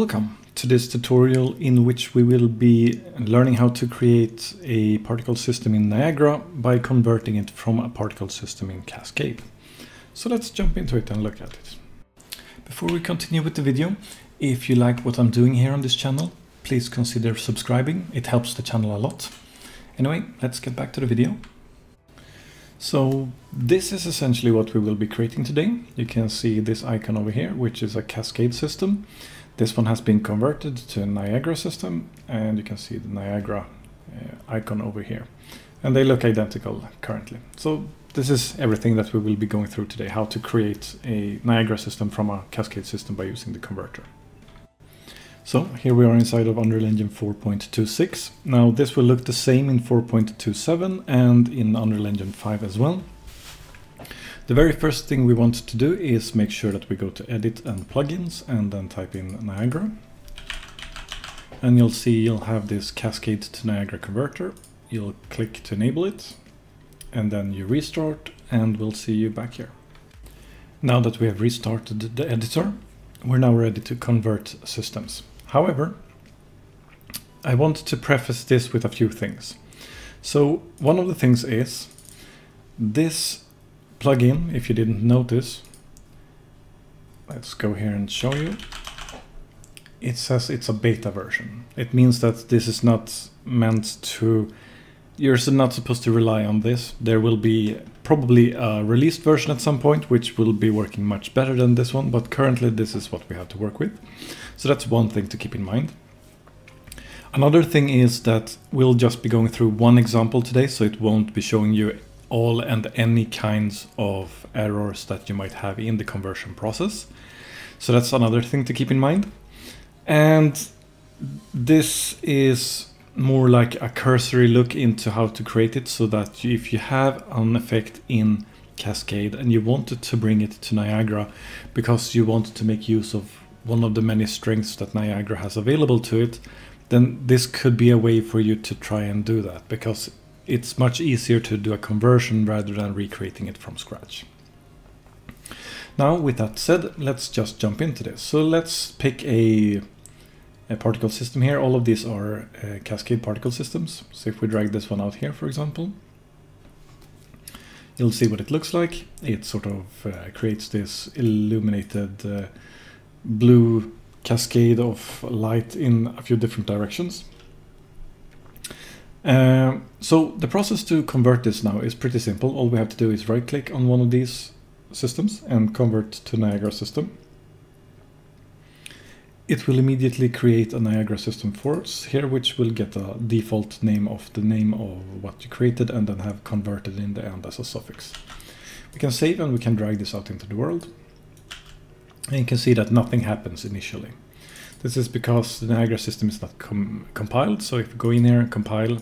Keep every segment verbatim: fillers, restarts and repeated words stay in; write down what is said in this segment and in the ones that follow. Welcome to this tutorial in which we will be learning how to create a particle system in Niagara by converting it from a particle system in Cascade. So let's jump into it and look at it. Before we continue with the video, if you like what I'm doing here on this channel, please consider subscribing. It helps the channel a lot. Anyway, let's get back to the video. So this is essentially what we will be creating today. You can see this icon over here, which is a Cascade system. This one has been converted to a Niagara system, and you can see the Niagara uh, icon over here. And they look identical currently. So this is everything that we will be going through today, how to create a Niagara system from a Cascade system by using the converter. So here we are inside of Unreal Engine four point two six. Now this will look the same in four point two seven and in Unreal Engine five as well. The very first thing we want to do is make sure that we go to Edit and Plugins and then type in Niagara. And you'll see you'll have this Cascade to Niagara converter. You'll click to enable it and then you restart, and we'll see you back here. Now that we have restarted the editor, we're now ready to convert systems. However, I want to preface this with a few things. So one of the things is this plugin, if you didn't notice, let's go here and show you. It says it's a beta version. It means that this is not meant to, you're not supposed to rely on this. There will be probably a released version at some point, which will be working much better than this one, but currently this is what we have to work with. So that's one thing to keep in mind. Another thing is that we'll just be going through one example today, so it won't be showing you all and any kinds of errors that you might have in the conversion process. So that's another thing to keep in mind. And this is more like a cursory look into how to create it, so that if you have an effect in Cascade and you wanted to bring it to Niagara because you wanted to make use of one of the many strengths that Niagara has available to it, then this could be a way for you to try and do that, because it's much easier to do a conversion rather than recreating it from scratch. Now, with that said, let's just jump into this. So let's pick a A particle system here. All of these are uh, Cascade particle systems. So if we drag this one out here, for example, you'll see what it looks like. It sort of uh, creates this illuminated uh, blue cascade of light in a few different directions. Uh, so the process to convert this now is pretty simple. All we have to do is right click on one of these systems and convert to Niagara system. It will immediately create a Niagara system for us here, which will get a default name of the name of what you created and then have converted in the end as a suffix. We can save and we can drag this out into the world. And you can see that nothing happens initially. This is because the Niagara system is not com compiled. So if we go in here and compile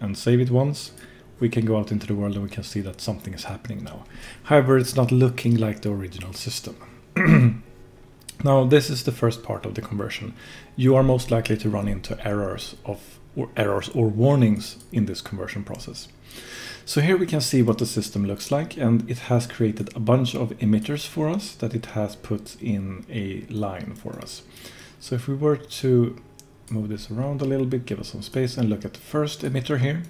and save it once, we can go out into the world and we can see that something is happening now. However, it's not looking like the original system. Now, this is the first part of the conversion. You are most likely to run into errors of or errors or warnings in this conversion process. So here we can see what the system looks like, and it has created a bunch of emitters for us that it has put in a line for us. So if we were to move this around a little bit, give us some space and look at the first emitter here.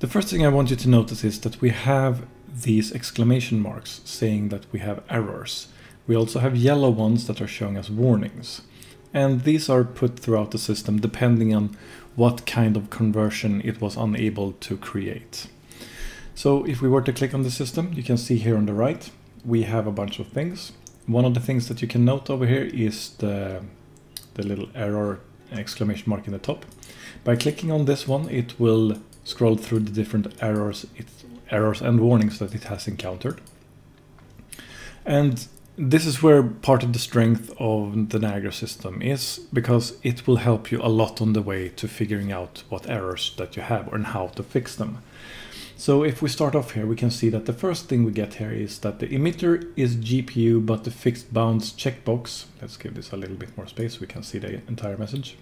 The first thing I want you to notice is that we have these exclamation marks saying that we have errors. We also have yellow ones that are showing us warnings. And these are put throughout the system depending on what kind of conversion it was unable to create. So if we were to click on the system, you can see here on the right, we have a bunch of things. One of the things that you can note over here is the, the little error exclamation mark in the top. By clicking on this one, it will scroll through the different errors, it, errors and warnings that it has encountered. And this is where part of the strength of the Niagara system is, because it will help you a lot on the way to figuring out what errors that you have and how to fix them. So if we start off here, we can see that the first thing we get here is that the emitter is G P U, but the fixed bounds checkbox, let's give this a little bit more space so we can see the entire message.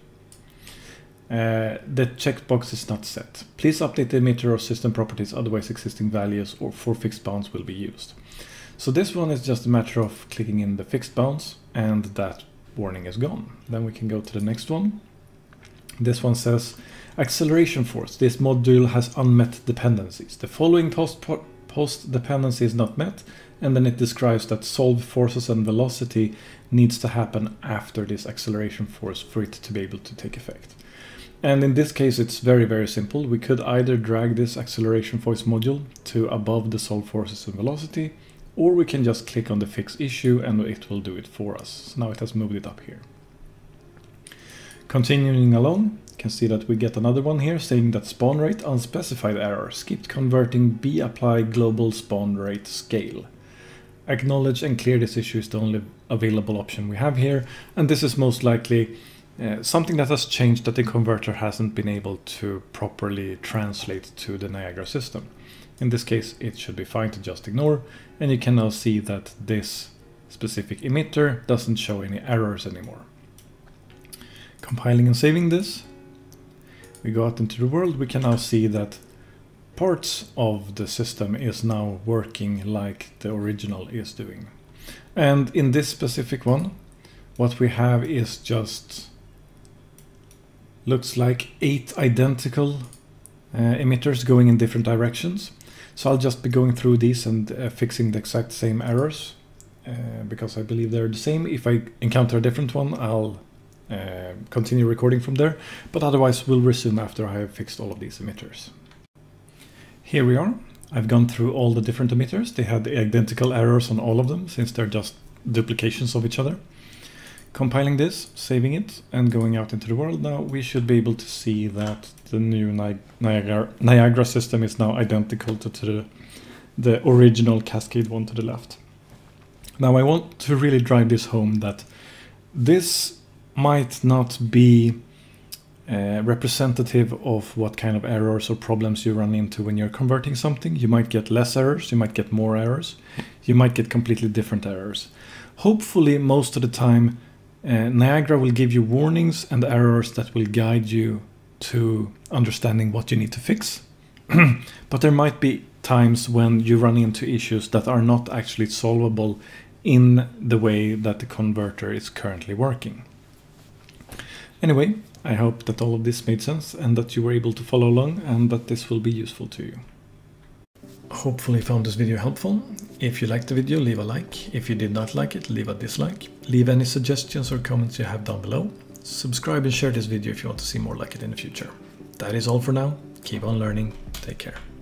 Uh, the checkbox is not set. Please update the emitter or system properties, otherwise existing values or for fixed bounds will be used. So this one is just a matter of clicking in the fixed bounds, and that warning is gone. Then we can go to the next one. This one says acceleration force. This module has unmet dependencies. The following post, post dependency is not met, and then it describes that solved forces and velocity needs to happen after this acceleration force for it to be able to take effect. And in this case, it's very, very simple. We could either drag this acceleration force module to above the solved forces and velocity, or we can just click on the fix issue and it will do it for us. So now it has moved it up here. Continuing along, you can see that we get another one here saying that spawn rate unspecified error, skipped converting B apply global spawn rate scale. Acknowledge and clear this issue is the only available option we have here, and this is most likely uh, something that has changed that the converter hasn't been able to properly translate to the Niagara system. In this case, it should be fine to just ignore, and you can now see that this specific emitter doesn't show any errors anymore. Compiling and saving this, we go out into the world, we can now see that parts of the system is now working like the original is doing. And in this specific one, what we have is just, looks like eight identical uh, emitters going in different directions. So I'll just be going through these and uh, fixing the exact same errors, uh, because I believe they're the same. If I encounter a different one, I'll Uh, continue recording from there, but otherwise we'll resume after I have fixed all of these emitters. Here we are. I've gone through all the different emitters. They had identical errors on all of them since they're just duplications of each other. Compiling this, saving it, and going out into the world now, we should be able to see that the new Ni Niagara, Niagara system is now identical to, to the, the original Cascade one to the left. Now I want to really drive this home that this might not be uh, representative of what kind of errors or problems you run into when you're converting something. You might get less errors, you might get more errors, you might get completely different errors. Hopefully, most of the time, uh, Niagara will give you warnings and errors that will guide you to understanding what you need to fix. But there might be times when you run into issues that are not actually solvable in the way that the converter is currently working. Anyway, I hope that all of this made sense and that you were able to follow along and that this will be useful to you. Hopefully you found this video helpful. If you liked the video, leave a like. If you did not like it, leave a dislike. Leave any suggestions or comments you have down below. Subscribe and share this video if you want to see more like it in the future. That is all for now. Keep on learning. Take care.